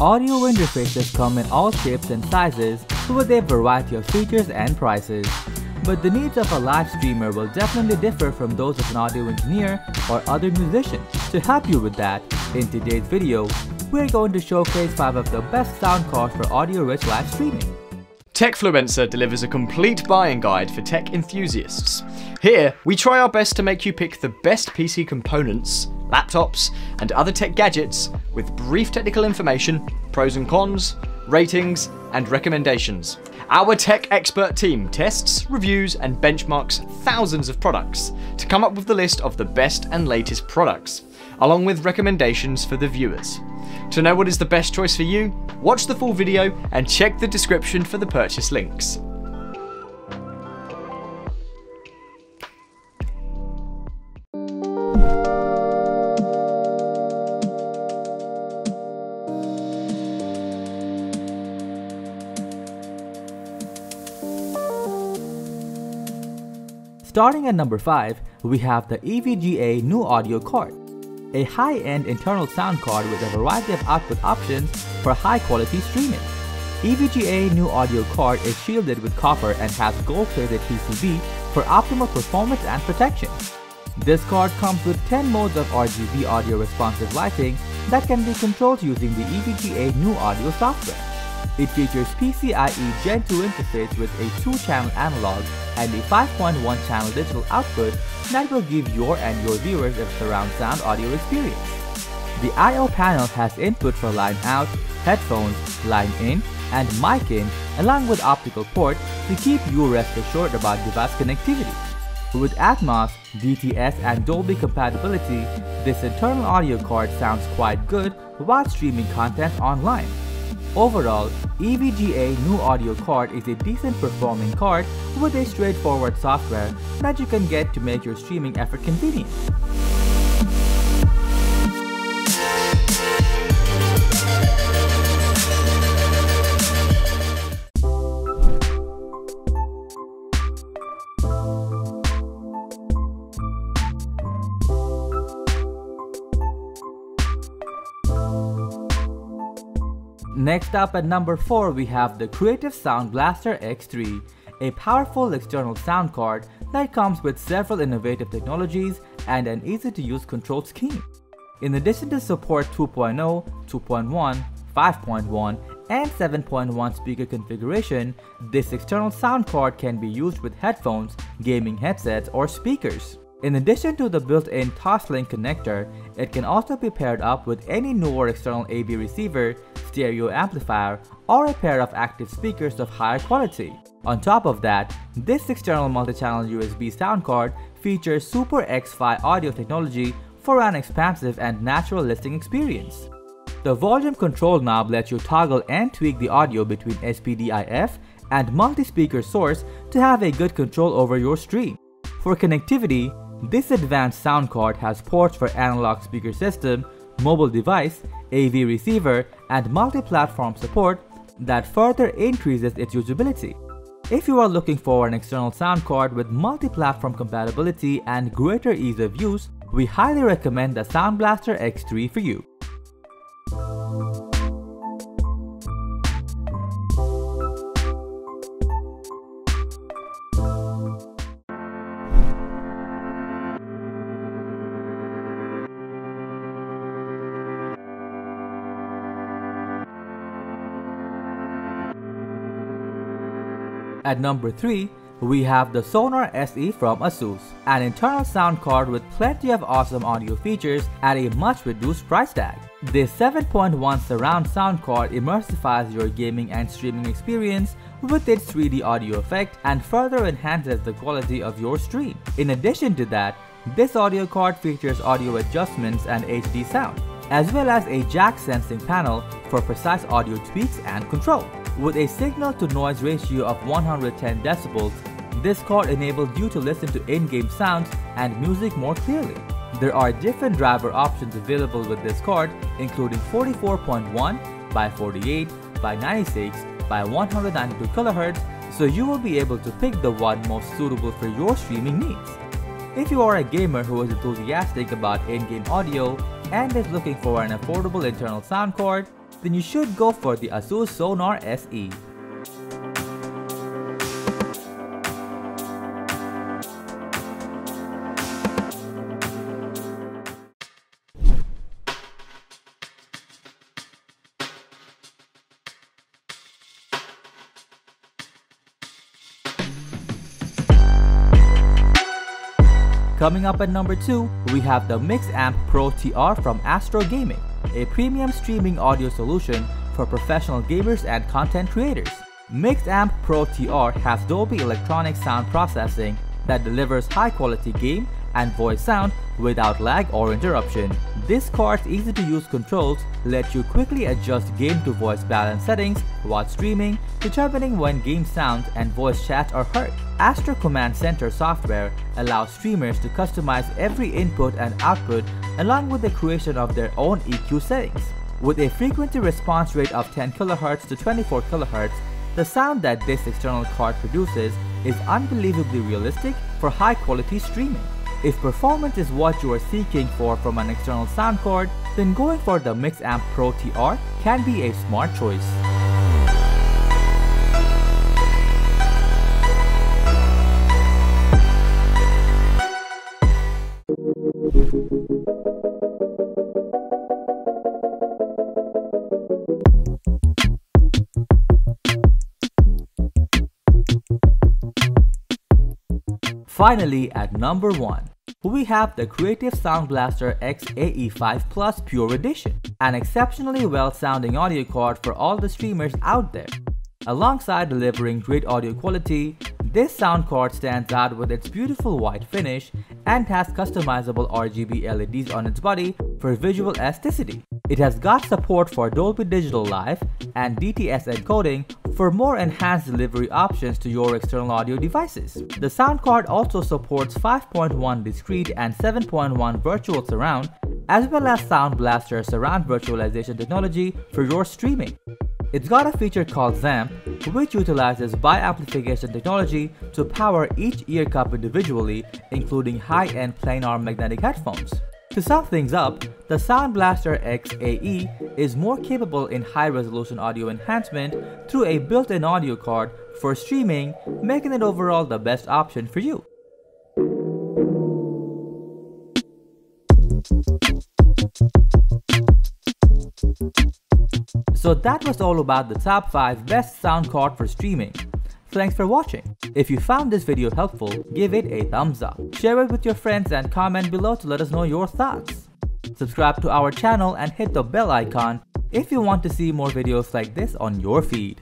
Audio interfaces come in all shapes and sizes, so with a variety of features and prices. But the needs of a live streamer will definitely differ from those of an audio engineer or other musicians. To help you with that, in today's video, we're going to showcase 5 of the best sound cards for audio-rich live streaming. Techfluencer delivers a complete buying guide for tech enthusiasts. Here, we try our best to make you pick the best PC components, laptops, and other tech gadgets with brief technical information, pros and cons, ratings, and recommendations. Our tech expert team tests, reviews, and benchmarks thousands of products to come up with the list of the best and latest products, along with recommendations for the viewers. To know what is the best choice for you, watch the full video and check the description for the purchase links. Starting at number 5, we have the EVGA NU Audio card, a high-end internal sound card with a variety of output options for high-quality streaming. EVGA NU Audio card is shielded with copper and has gold-plated PCB for optimal performance and protection. This card comes with 10 modes of RGB audio responsive lighting that can be controlled using the EVGA NU Audio software. It features PCIe Gen 2 interface with a 2-channel analog and a 5.1-channel digital output that will give your and your viewers a surround sound audio experience. The I/O panel has input for line out, headphones, line in, and mic in, along with optical port to keep you rest assured about device connectivity. With Atmos, DTS, and Dolby compatibility, this internal audio card sounds quite good while streaming content online. Overall, EVGA NU Audio card is a decent performing card with a straightforward software that you can get to make your streaming effort convenient. Next up at number 4, we have the Creative Sound Blaster X3, a powerful external sound card that comes with several innovative technologies and an easy-to-use controlled scheme. In addition to support 2.0, 2.1, 5.1, and 7.1 speaker configuration, this external sound card can be used with headphones, gaming headsets, or speakers. In addition to the built-in Toslink connector, it can also be paired up with any newer external AB receiver, stereo amplifier, or a pair of active speakers of higher quality. On top of that, this external multi-channel USB sound card features Super X-Fi audio technology for an expansive and natural listening experience. The volume control knob lets you toggle and tweak the audio between SPDIF and multi-speaker source to have a good control over your stream. For connectivity, this advanced sound card has ports for analog speaker system, mobile device, AV receiver, and multi-platform support that further increases its usability. If you are looking for an external sound card with multi-platform compatibility and greater ease of use, we highly recommend the Sound Blaster X3 for you. At number 3, we have the Xonar SE from ASUS, an internal sound card with plenty of awesome audio features at a much reduced price tag. This 7.1 surround sound card immersifies your gaming and streaming experience with its 3D audio effect and further enhances the quality of your stream. In addition to that, this audio card features audio adjustments and HD sound, as well as a jack sensing panel for precise audio tweaks and control. With a signal-to-noise ratio of 110 decibels, this card enables you to listen to in-game sounds and music more clearly. There are different driver options available with this card, including 44.1 by 48 by 96 by 192 kHz, so you will be able to pick the one most suitable for your streaming needs. If you are a gamer who is enthusiastic about in-game audio and is looking for an affordable internal sound card, then you should go for the ASUS Xonar SE. Coming up at number 2, we have the MixAmp Pro TR from Astro Gaming, a premium streaming audio solution for professional gamers and content creators. MixAmp Pro TR has Dolby electronic sound processing that delivers high-quality game and voice sound without lag or interruption. This card's easy-to-use controls let you quickly adjust game to voice balance settings while streaming, determining when game sounds and voice chats are heard. Astro Command Center software allows streamers to customize every input and output along with the creation of their own EQ settings. With a frequency response rate of 10 kHz to 24 kHz, the sound that this external card produces is unbelievably realistic for high-quality streaming. If performance is what you are seeking for from an external sound card, then going for the MixAmp Pro TR can be a smart choice. Finally, at number 1, we have the Creative Sound Blaster XAE5 Plus Pure Edition, an exceptionally well-sounding audio card for all the streamers out there. Alongside delivering great audio quality, this sound card stands out with its beautiful white finish and has customizable RGB LEDs on its body for visual aestheticity. It has got support for Dolby Digital Live and DTS encoding for more enhanced delivery options to your external audio devices. The sound card also supports 5.1 discrete and 7.1 virtual surround, as well as Sound Blaster surround virtualization technology for your streaming. It's got a feature called ZAMP, which utilizes bi-amplification technology to power each ear cup individually, including high-end planar magnetic headphones. To sum things up, the Sound Blaster XAE is more capable in high-resolution audio enhancement through a built-in audio card for streaming, making it overall the best option for you. So that was all about the top 5 best sound card for streaming. Thanks for watching. If you found this video helpful, give it a thumbs up. Share it with your friends and comment below to let us know your thoughts. Subscribe to our channel and hit the bell icon if you want to see more videos like this on your feed.